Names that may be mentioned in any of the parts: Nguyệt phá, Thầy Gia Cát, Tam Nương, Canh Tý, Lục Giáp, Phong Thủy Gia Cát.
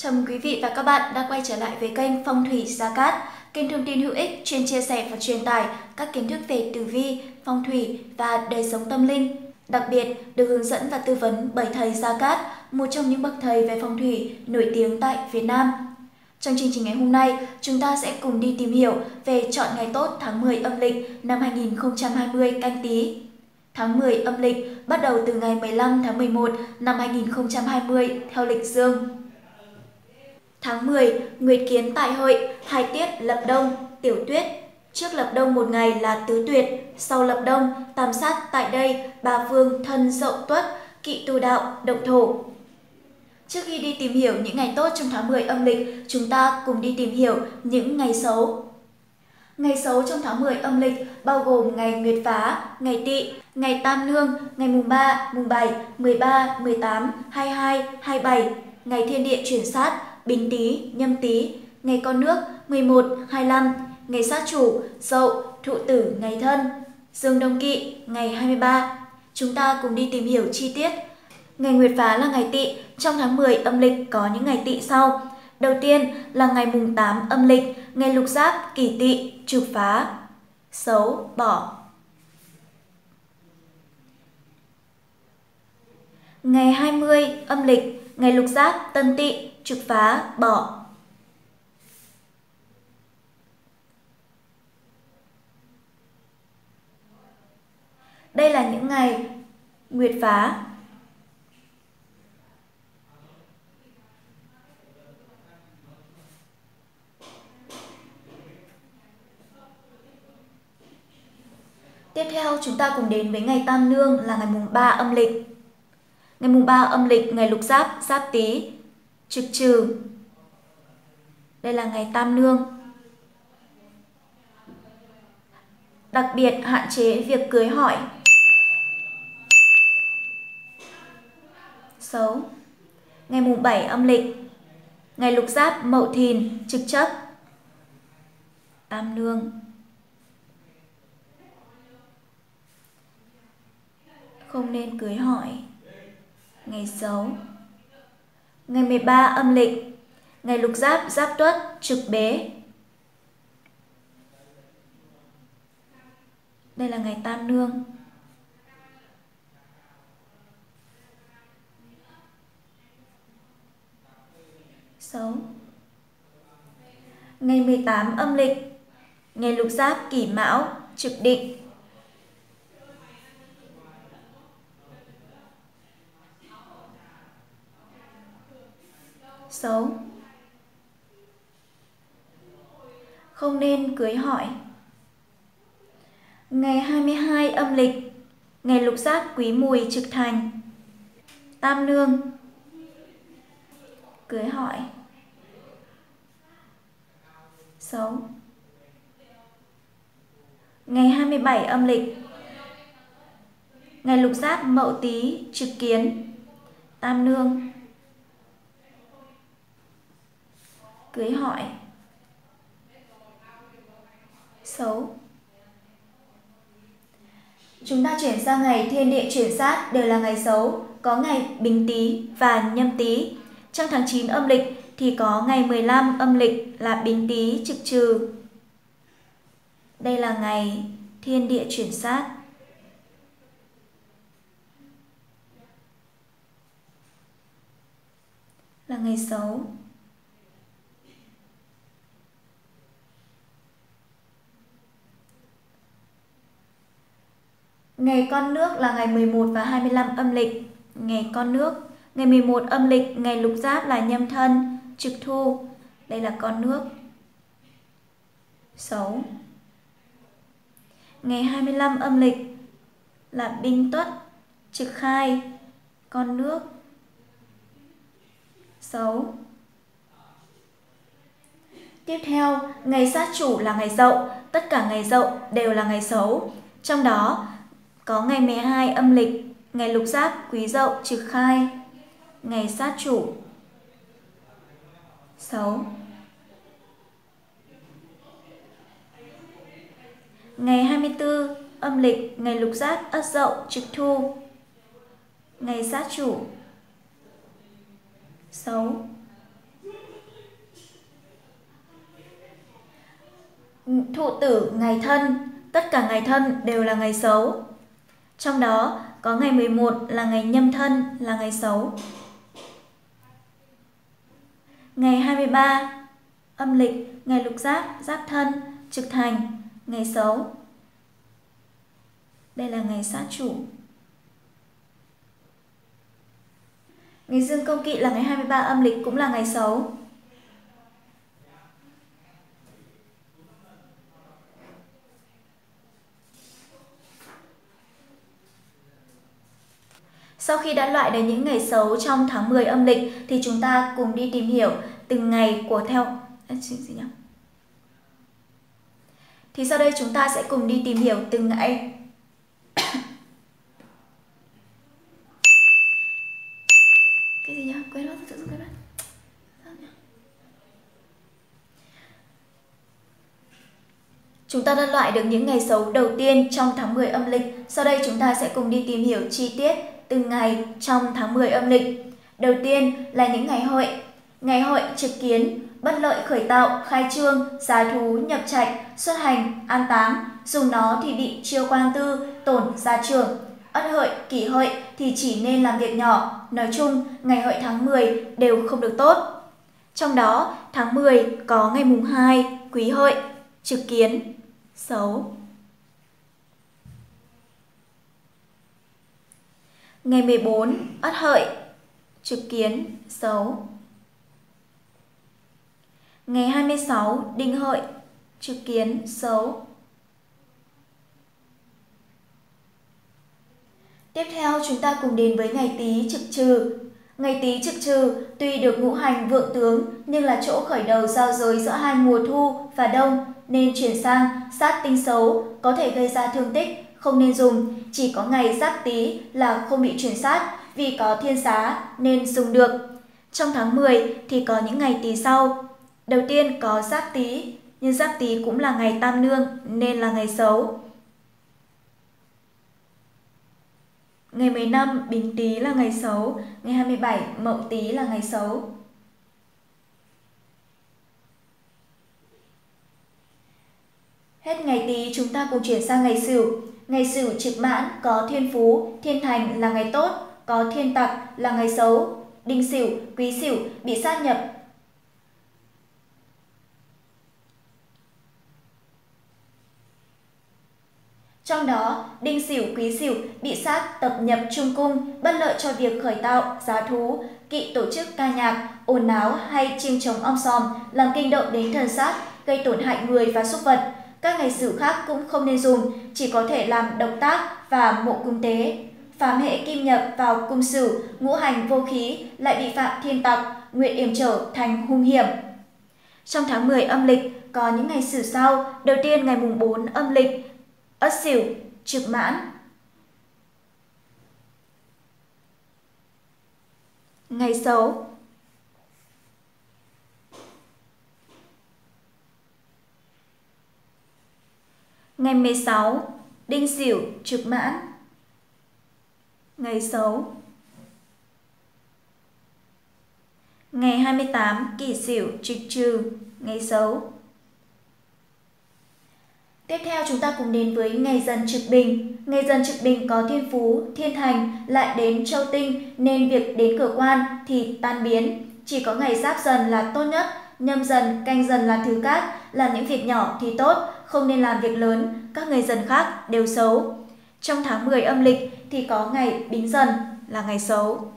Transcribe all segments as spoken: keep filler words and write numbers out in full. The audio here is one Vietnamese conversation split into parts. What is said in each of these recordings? Chào mừng quý vị và các bạn đã quay trở lại với kênh Phong Thủy Gia Cát, kênh thông tin hữu ích chuyên chia sẻ và truyền tải các kiến thức về tử vi, phong thủy và đời sống tâm linh. Đặc biệt được hướng dẫn và tư vấn bởi thầy Gia Cát, một trong những bậc thầy về phong thủy nổi tiếng tại Việt Nam. Trong chương trình ngày hôm nay, chúng ta sẽ cùng đi tìm hiểu về chọn ngày tốt tháng mười âm lịch năm hai nghìn không trăm hai mươi Canh Tý. Tháng mười âm lịch bắt đầu từ ngày mười lăm tháng mười một năm hai nghìn không trăm hai mươi theo lịch dương. Tháng mười, Nguyệt kiến tại hội, hai tiết lập đông, tiểu tuyết. Trước lập đông một ngày là tứ tuyệt, sau lập đông, tam sát tại đây, ba phương thân dậu tuất, kỵ tu đạo, động thổ. Trước khi đi tìm hiểu những ngày tốt trong tháng mười âm lịch, chúng ta cùng đi tìm hiểu những ngày xấu. Ngày xấu trong tháng mười âm lịch bao gồm ngày Nguyệt phá, ngày Tỵ, ngày Tam Nương, ngày mùng ba, mùng bảy, mười ba, mười tám, hai mươi hai, hai mươi bảy, ngày thiên địa chuyển sát, Bính Tý, Nhâm Tý, ngày con nước mười một, hai mươi lăm, ngày sát chủ, Dậu, Thụ tử, ngày thân, dương đông kỵ, ngày hai mươi ba. Chúng ta cùng đi tìm hiểu chi tiết. Ngày Nguyệt phá là ngày Tỵ, trong tháng mười âm lịch có những ngày Tỵ sau. Đầu tiên là ngày mùng tám âm lịch, ngày lục giáp, kỷ Tỵ, trục phá, xấu, bỏ. Ngày hai mươi âm lịch, ngày lục giáp, tân Tỵ, trục phá, bỏ. Đây là những ngày Nguyệt phá. Tiếp theo chúng ta cùng đến với ngày Tam Nương là ngày mùng ba âm lịch. Ngày mùng ba âm lịch, ngày lục giáp, giáp Tý, trực trừ. Đây là ngày Tam Nương. Đặc biệt hạn chế việc cưới hỏi. Xấu. Ngày mùng bảy âm lịch, ngày lục giáp, mậu thìn, trực chấp, Tam Nương. Không nên cưới hỏi. Ngày xấu. Ngày mười ba âm lịch, ngày lục giáp, giáp tuất, trực bế. Đây là ngày Tam Nương. Xấu. Ngày mười tám âm lịch, ngày lục giáp, kỷ mão, trực định. Xấu. Không nên cưới hỏi. Ngày hai mươi hai âm lịch, ngày lục giáp, quý mùi, trực thành, Tam Nương. Cưới hỏi. Xấu. Ngày hai mươi bảy âm lịch, ngày lục giáp, mậu Tý, trực kiến, Tam Nương. Cưới hỏi. Xấu. Chúng ta chuyển sang ngày thiên địa chuyển sát đều là ngày xấu, có ngày Bính Tý và Nhâm Tý. Trong tháng chín âm lịch thì có ngày mười lăm âm lịch là Bính Tý, trực trừ. Đây là ngày thiên địa chuyển sát. Là ngày xấu. Ngày con nước là ngày mười một và hai mươi lăm âm lịch, ngày con nước. Ngày mười một âm lịch, ngày lục giáp là Nhâm thân, trực thu. Đây là con nước. Xấu. Ngày hai mươi lăm âm lịch là Bính Tuất, trực khai, con nước. Xấu. Tiếp theo, ngày sát chủ là ngày Dậu, tất cả ngày Dậu đều là ngày xấu. Trong đó có ngày mười hai âm lịch, ngày lục giáp, quý Dậu, trực khai, ngày sát chủ. Xấu. Ngày hai mươi tư âm lịch, ngày lục giáp, ất Dậu, trực thu, ngày sát chủ. Xấu. Thụ Tử ngày Thân, tất cả ngày Thân đều là ngày xấu. Trong đó có ngày mười một là ngày Nhâm Thân là ngày xấu. Ngày hai mươi ba âm lịch, ngày Lục Giáp, Giáp Thân, Trực Thành, ngày xấu. Đây là ngày sát chủ. Ngày Dương Công Kỵ là ngày hai mươi ba âm lịch, cũng là ngày xấu. Sau khi đã loại được những ngày xấu trong tháng mười âm lịch thì chúng ta cùng đi tìm hiểu từng ngày của theo à, gì nhỉ? Thì sau đây chúng ta sẽ cùng đi tìm hiểu từng ngày cái gì nhỉ? Quên mất tự dưng quên mất. Chúng ta đã loại được những ngày xấu đầu tiên trong tháng mười âm lịch. Sau đây chúng ta sẽ cùng đi tìm hiểu chi tiết từng ngày trong tháng mười âm lịch. Đầu tiên là những ngày hội. Ngày hội trực kiến, bất lợi khởi tạo, khai trương, giá thú, nhập trạch, xuất hành, an táng. Dùng nó thì bị chiêu quan tư, tổn gia trường. Ất hợi, kỷ hợi thì chỉ nên làm việc nhỏ. Nói chung, ngày hội tháng mười đều không được tốt. Trong đó, tháng mười có ngày mùng hai, quý hợi, trực kiến, xấu. Ngày mười bốn, Ất hợi, trực kiến, xấu. Ngày hai mươi sáu, Đinh hợi, trực kiến, xấu. Tiếp theo chúng ta cùng đến với ngày Tý trực trừ. Ngày Tý trực trừ tuy được ngũ hành vượng tướng nhưng là chỗ khởi đầu giao giới giữa hai mùa thu và đông, nên chuyển sang sát tinh xấu, có thể gây ra thương tích, không nên dùng. Chỉ có ngày Giáp Tý là không bị chuyển sát vì có thiên xá nên dùng được. Trong tháng mười thì có những ngày Tý sau. Đầu tiên có Giáp Tý, nhưng Giáp Tý cũng là ngày Tam Nương nên là ngày xấu. Ngày mười lăm Bính Tý là ngày xấu, ngày hai mươi bảy Mậu Tý là ngày xấu. Hết ngày Tý chúng ta cùng chuyển sang ngày Sửu. Ngày Sửu trực mãn có thiên phú, thiên thành là ngày tốt, có thiên tặc là ngày xấu. Đinh Sửu, Quý Sửu bị sát nhập. Trong đó, Đinh Sửu, Quý Sửu bị sát tập nhập trung cung, bất lợi cho việc khởi tạo, giá thú, kỵ tổ chức ca nhạc, ồn áo hay chiêng trống om sòm, làm kinh động đến thần sát, gây tổn hại người và súc vật. Các ngày Sửu khác cũng không nên dùng, chỉ có thể làm độc tác và mộ cung tế. Phàm hệ kim nhập vào cung Sửu, ngũ hành vô khí lại bị phạm thiên tặc, nguyện yểm trở thành hung hiểm. Trong tháng mười âm lịch có những ngày Sửu sau. Đầu tiên ngày mùng bốn âm lịch, Ất Sửu trực mãn. Ngày xấu. Ngày mười sáu Đinh Sửu trực mãn, ngày xấu. Ngày hai mươi tám Kỷ Sửu trực trừ, ngày xấu. Tiếp theo chúng ta cùng đến với ngày Dần trực bình. Ngày Dần trực bình có thiên phú, thiên thành, lại đến châu tinh nên việc đến cửa quan thì tan biến. Chỉ có ngày Giáp Dần là tốt nhất, Nhâm Dần, Canh Dần là thứ cát, làm những việc nhỏ thì tốt, không nên làm việc lớn, các ngày Dần khác đều xấu. Trong tháng mười âm lịch thì có ngày Bính Dần là ngày xấu.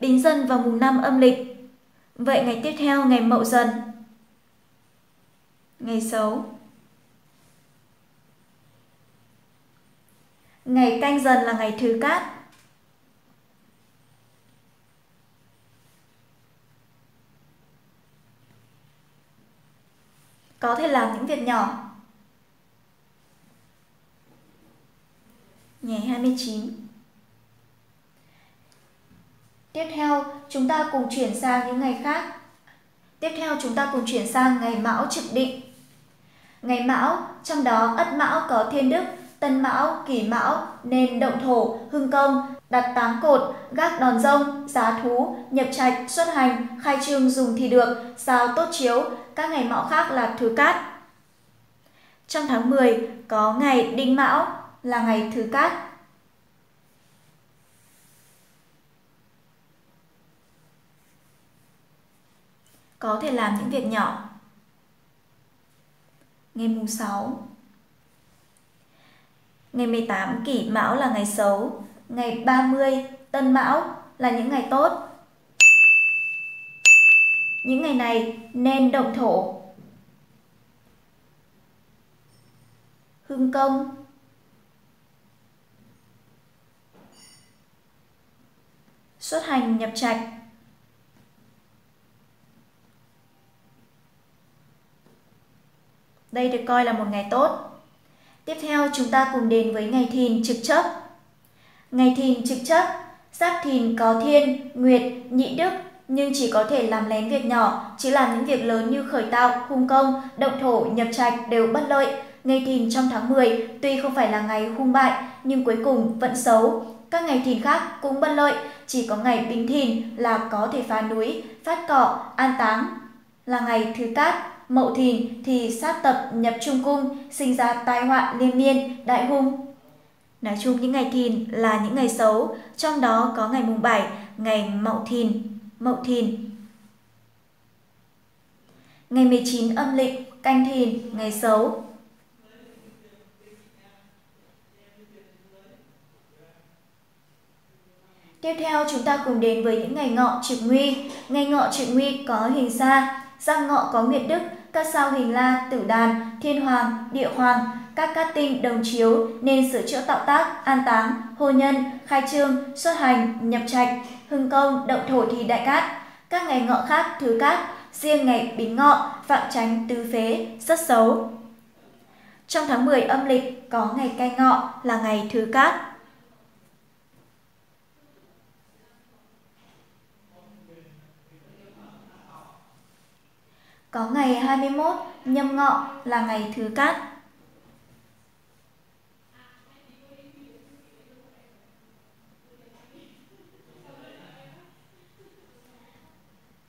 Bính Dần vào mùng năm âm lịch. Vậy ngày tiếp theo ngày Mậu Dần, ngày xấu. Ngày Canh Dần là ngày thứ cát. Có thể làm những việc nhỏ. Ngày hai mươi chín. Tiếp theo, chúng ta cùng chuyển sang những ngày khác. Tiếp theo, chúng ta cùng chuyển sang ngày Mão trực định. Ngày Mão, trong đó Ất Mão có thiên đức, Tân Mão, Kỷ Mão nên động thổ, hưng công. Đặt tám cột, gác đòn rông, giá thú, nhập trạch, xuất hành, khai trương dùng thì được, sao tốt chiếu, các ngày mão khác là thứ cát. Trong tháng mười có ngày Đinh Mão là ngày thứ cát. Có thể làm những việc nhỏ. Ngày mùng sáu. Ngày mười tám Kỷ Mão là ngày xấu. Ngày ba mươi Tân Mão là những ngày tốt. Những ngày này nên động thổ, hương công, xuất hành, nhập trạch. Đây được coi là một ngày tốt. Tiếp theo chúng ta cùng đến với ngày Thìn trực chấp. Ngày Thìn trực chấp, giáp Thìn có Thiên, Nguyệt, Nhị Đức, nhưng chỉ có thể làm lén việc nhỏ, chứ làm những việc lớn như khởi tạo, hung công, động thổ, nhập trạch đều bất lợi. Ngày Thìn trong tháng mười tuy không phải là ngày hung bại, nhưng cuối cùng vẫn xấu. Các ngày Thìn khác cũng bất lợi, chỉ có ngày Bính Thìn là có thể phá núi, phát cỏ, an táng, là ngày thứ cát. Mậu Thìn thì sát tập nhập trung cung, sinh ra tai họa liên miên, đại hung. Nói chung những ngày Thìn là những ngày xấu, trong đó có ngày mùng bảy, ngày Mậu Thìn, Mậu Thìn. Ngày mười chín âm lịch Canh Thìn, ngày xấu. Tiếp theo chúng ta cùng đến với những ngày Ngọ trực nguy. Ngày Ngọ trực nguy có hình Sa, giáp Ngọ có Nguyệt Đức, các sao hình La, Tử Đàn, Thiên Hoàng, Địa Hoàng, các cát tinh đồng chiếu nên sửa chữa tạo tác, an táng, hôn nhân, khai trương, xuất hành, nhập trạch, hưng công, động thổ thì đại cát. Các ngày Ngọ khác thứ cát, riêng ngày Bính Ngọ phạm tránh tứ phế, rất xấu. Trong tháng mười âm lịch có ngày Canh Ngọ là ngày thứ cát. Có ngày hai mươi mốt Nhâm Ngọ là ngày thứ cát.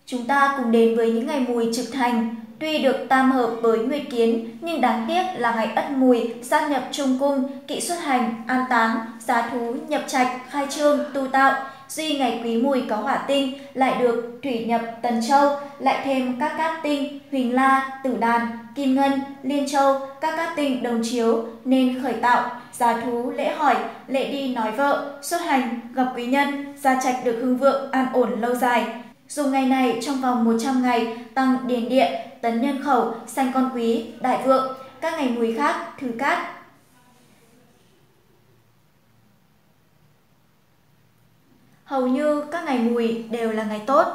Chúng ta cùng đến với những ngày Mùi trực thành. Tuy được tam hợp với Nguyệt Kiến, nhưng đáng tiếc là ngày Ất Mùi sát nhập trung cung, kỵ xuất hành, an táng, giá thú, nhập trạch, khai trương, tu tạo. Duy ngày Quý Mùi có hỏa tinh, lại được thủy nhập Tần Châu, lại thêm các cát tinh Huỳnh La, Tử Đàn, Kim Ngân, Liên Châu, các cát tinh đồng chiếu nên khởi tạo, giá thú, lễ hỏi, lễ đi nói vợ, xuất hành, gặp quý nhân, gia trạch được hưng vượng, an ổn lâu dài. Dùng ngày này trong vòng một trăm ngày, tăng điền địa, tấn nhân khẩu, sanh con quý, đại vượng. Các ngày Mùi khác thứ cát. Hầu như các ngày Mùi đều là ngày tốt.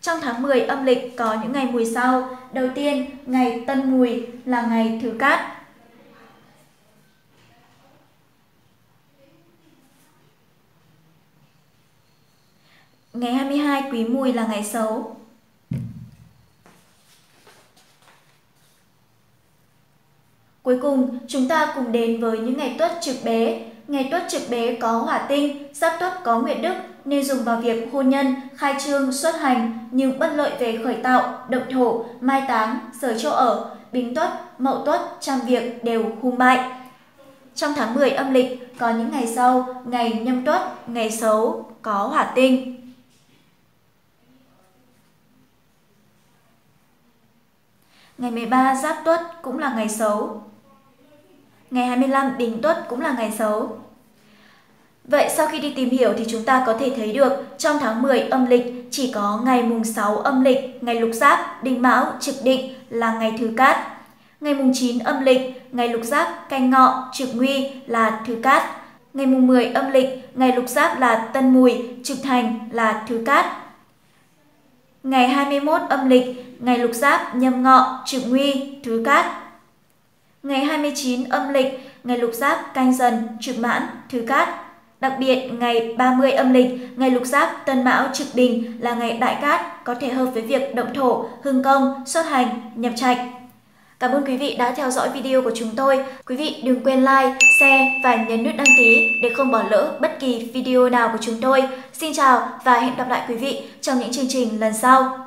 Trong tháng mười âm lịch có những ngày Mùi sau. Đầu tiên, ngày Tân Mùi là ngày thứ cát. Ngày hai mươi hai Quý Mùi là ngày xấu. Cuối cùng, chúng ta cùng đến với những ngày Tuất trực bế. Ngày Tuất trực bế có hỏa tinh, giáp Tuất có Nguyệt Đức nên dùng vào việc hôn nhân, khai trương, xuất hành, nhưng bất lợi về khởi tạo, động thổ, mai táng, sở chỗ ở. Bính Tuất, Mậu Tuất trăm việc đều hung bại. Trong tháng mười âm lịch có những ngày sau, ngày Nhâm Tuất, ngày xấu, có hỏa tinh. Ngày mười ba Giáp Tuất cũng là ngày xấu. Ngày hai mươi lăm Bính Tuất cũng là ngày xấu. Vậy sau khi đi tìm hiểu thì chúng ta có thể thấy được trong tháng mười âm lịch chỉ có ngày mùng sáu âm lịch, ngày lục giáp, Đinh Mão, trực định là ngày thứ cát. Ngày mùng chín âm lịch, ngày lục giáp, Canh Ngọ, trực nguy là thứ cát. Ngày mùng mười âm lịch, ngày lục giáp là Tân Mùi, trực thành là thứ cát. Ngày hai mươi mốt âm lịch, ngày lục giáp, Nhâm Ngọ, trực nguy, thứ cát. Ngày hai mươi chín âm lịch, ngày lục giáp, Canh Dần, trực mãn, thứ cát. Đặc biệt, ngày ba mươi âm lịch, ngày lục giáp, Tân Mão, trực bình là ngày đại cát, có thể hợp với việc động thổ, hưng công, xuất hành, nhập trạch. Cảm ơn quý vị đã theo dõi video của chúng tôi. Quý vị đừng quên like, share và nhấn nút đăng ký để không bỏ lỡ bất kỳ video nào của chúng tôi. Xin chào và hẹn gặp lại quý vị trong những chương trình lần sau.